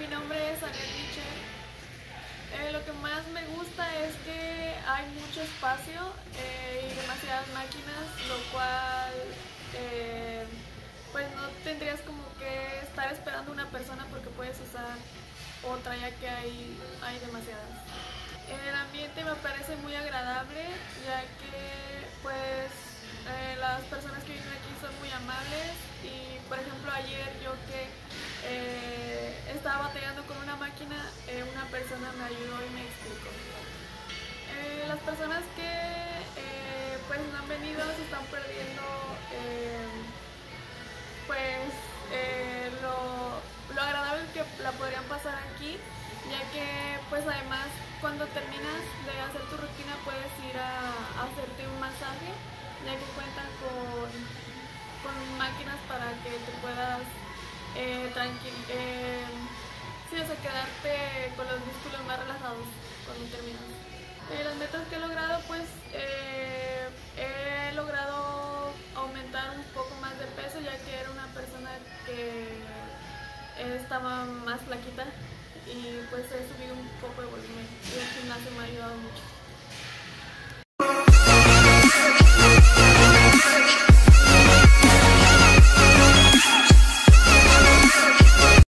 mi nombre es Ariel Liche. Lo que más me gusta es que hay mucho espacio y demasiadas máquinas, lo cual pues no tendrías como que estar esperando una persona porque puedes usar otra, ya que hay demasiadas. El ambiente me parece muy agradable, ya que pues las personas que viven aquí son muy amables. Y por ejemplo ayer yo que estaba batallando con una máquina, una persona me ayudó y me explicó. Las personas que pues no han venido se están perdiendo pues lo agradable que la podrían pasar aquí, ya que pues además cuando terminas de hacer tu rutina puedes ir a hacerte un masaje, ya que cuentan con máquinas para que te puedas quedarte con los músculos más relajados cuando terminas. Las metas que he logrado, pues he logrado aumentar un poco más de peso, ya que era una persona que estaba más flaquita, y pues he subido un poco de volumen y el gimnasio me ha ayudado mucho.